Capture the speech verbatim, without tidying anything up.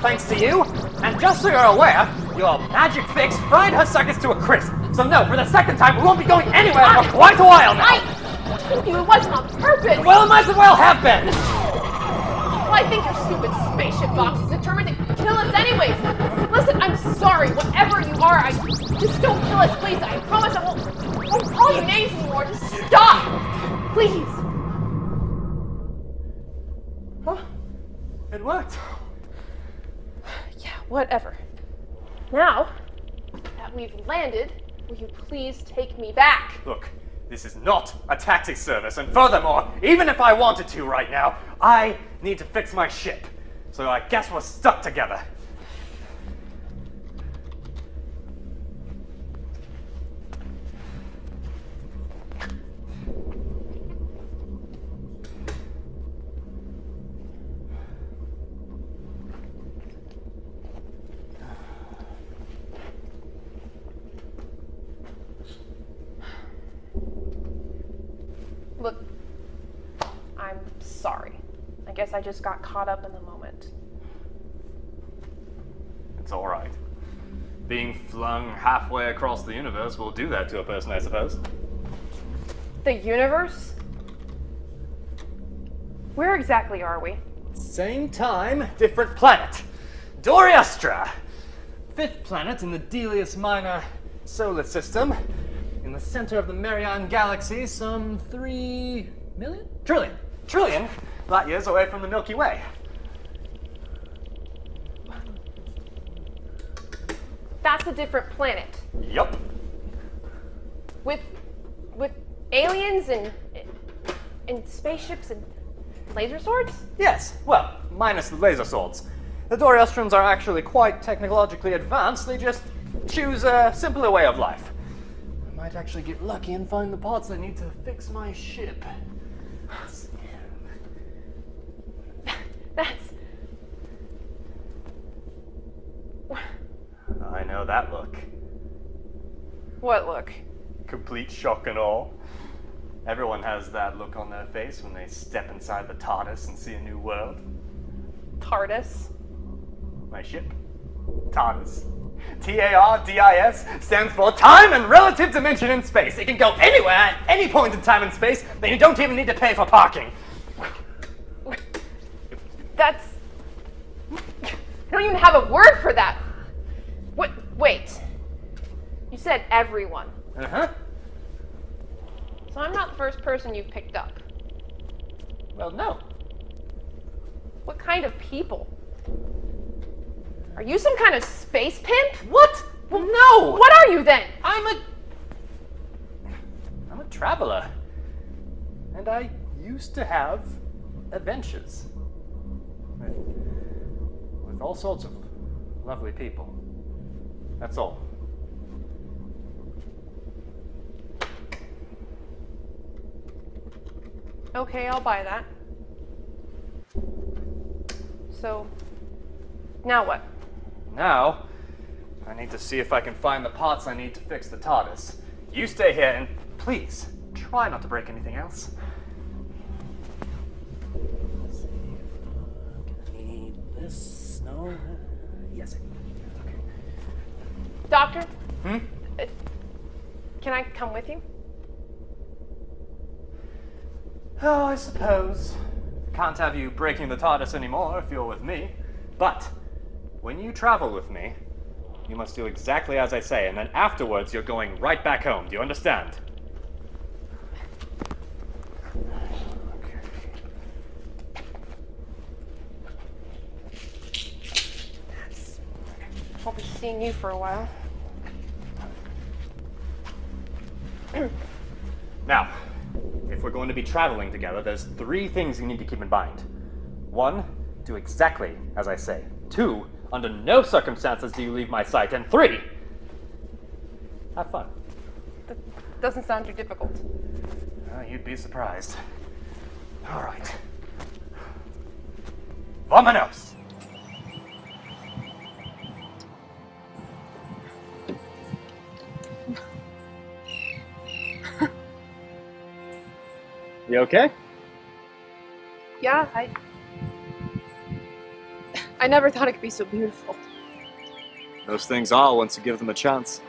Thanks to you, and just so you're aware, your magic fix fried her circuits to a crisp. So no, for the second time, we won't be going anywhere I, for quite a while now. I told you it wasn't on purpose. Well, it might as well have been. Well, I think your stupid spaceship box is determined to kill us anyways. Listen, I'm sorry, whatever you are, I just don't kill us, please. I promise I won't, I won't call you names anymore. Just stop, please. Huh? It worked. Whatever. Now that we've landed, will you please take me back? Look, this is not a taxi service, and furthermore, even if I wanted to right now, I need to fix my ship. So I guess we're stuck together. I just got caught up in the moment. It's all right. Being flung halfway across the universe will do that to a person, I suppose. The universe? Where exactly are we? Same time, different planet. Doriastra! Fifth planet in the Delius Minor solar system. In the center of the Marianne galaxy, some three million? Trillion. Trillion? Light years away from the Milky Way. That's a different planet. Yup. With, with aliens and, and spaceships and laser swords? Yes, well, minus the laser swords. The Doriostrums are actually quite technologically advanced. They just choose a simpler way of life. I might actually get lucky and find the parts I need to fix my ship. That's... I know that look. What look? Complete shock and awe. Everyone has that look on their face when they step inside the TARDIS and see a new world. TARDIS? My ship. TARDIS. T A R D I S stands for Time and Relative Dimension in Space. It can go anywhere at any point in time and space, and you don't even need to pay for parking. That's... I don't even have a word for that. What? Wait. You said everyone. Uh-huh. So I'm not the first person you've picked up. Well, no. What kind of people? Are you some kind of space pimp? What? Well, no. What are you then? I'm a... I'm a traveler. And I used to have adventures. With all sorts of lovely people. That's all. Okay, I'll buy that. So, now what? Now, I need to see if I can find the parts I need to fix the TARDIS. You stay here and please, try not to break anything else. No. Yes. Okay. Doctor? Hmm? Uh, can I come with you? Oh, I suppose. Can't have you breaking the TARDIS anymore if you're with me. But when you travel with me, you must do exactly as I say, and then afterwards you're going right back home. Do you understand? I'll be seeing you for a while. Now, if we're going to be traveling together, there's three things you need to keep in mind. One, do exactly as I say. Two, under no circumstances do you leave my sight. And three, have fun. That doesn't sound too difficult. Uh, you'd be surprised. All right. Vamonos! You okay? Yeah, I... I never thought it could be so beautiful. Those things are once you give them a chance.